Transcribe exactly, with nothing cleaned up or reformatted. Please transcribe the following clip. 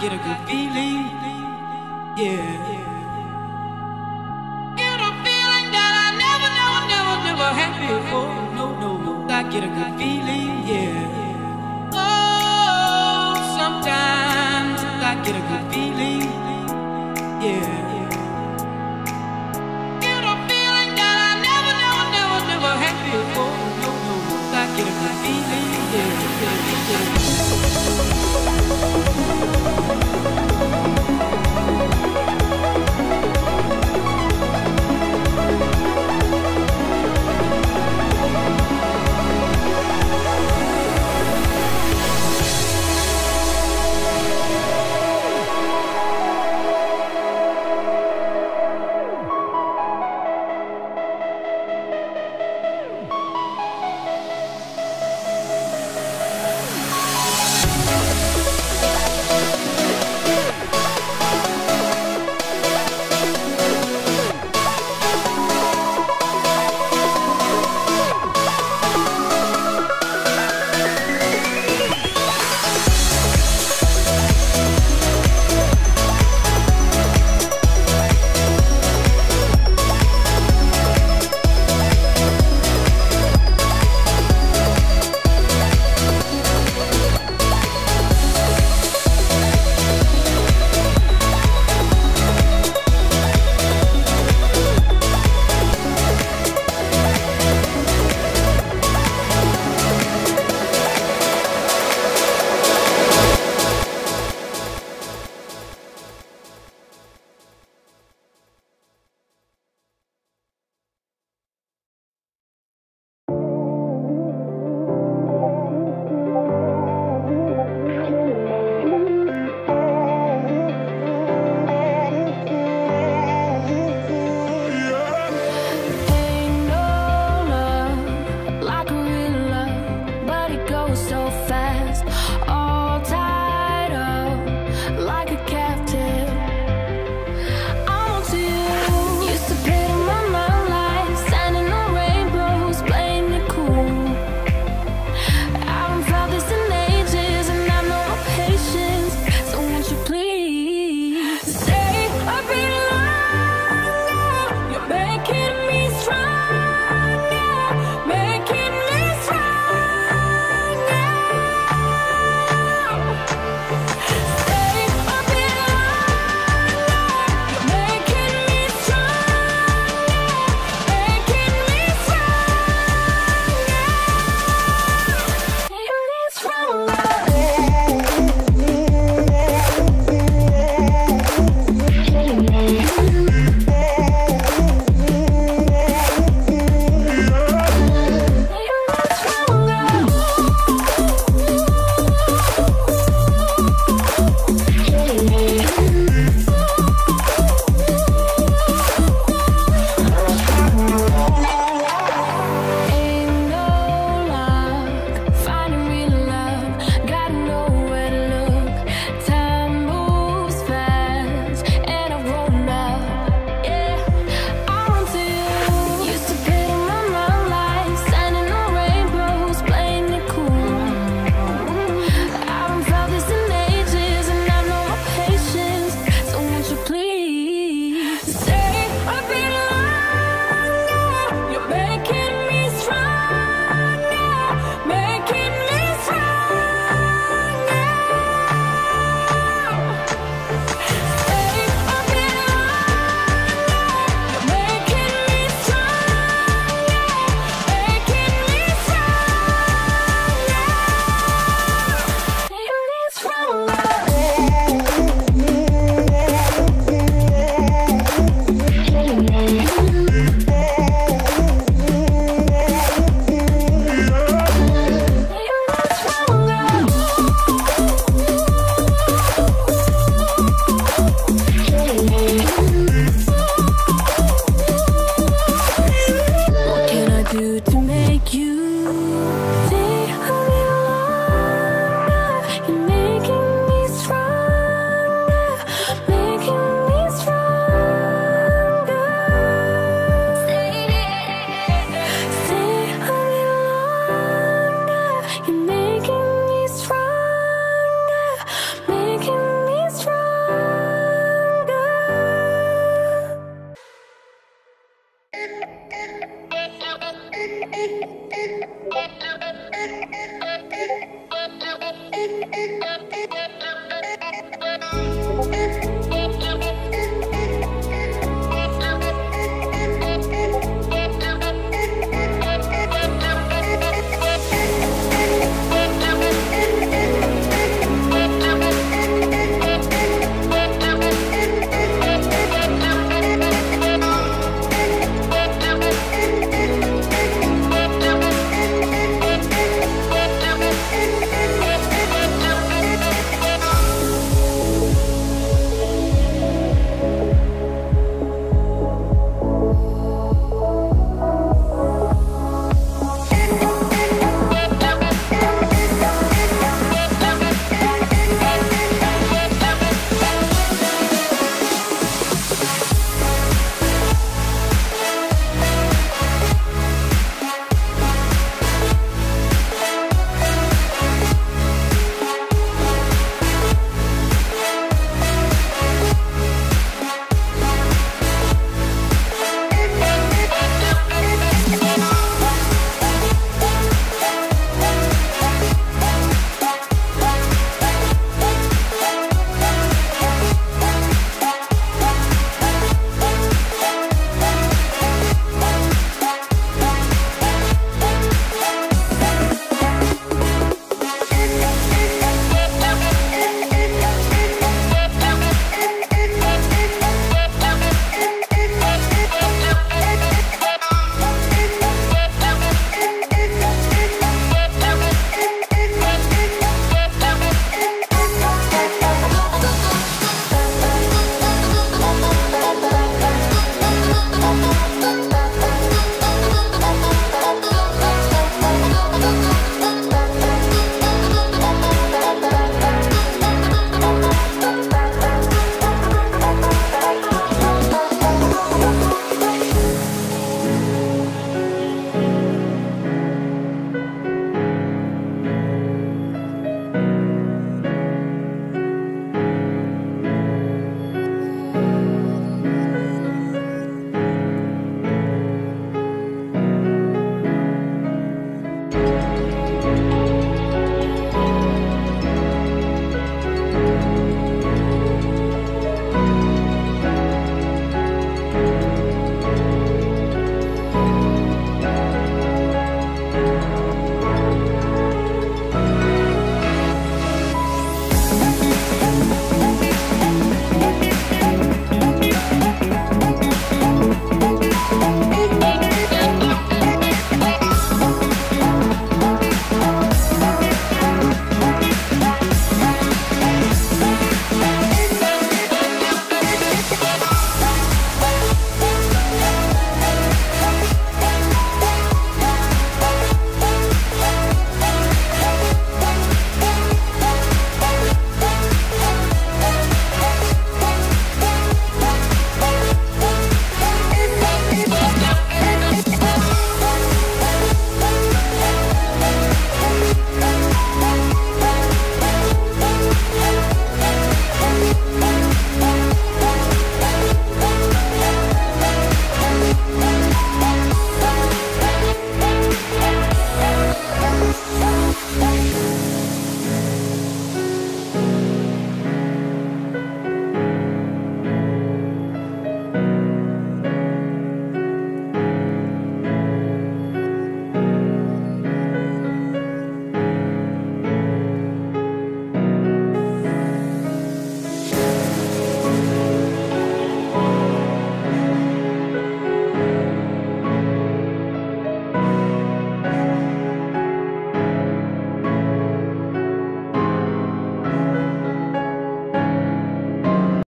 get a good feeling, yeah. Get a feeling that I never, never, never, never had before. No, no, no, I get a good feeling, yeah. Oh, sometimes I get a good feeling.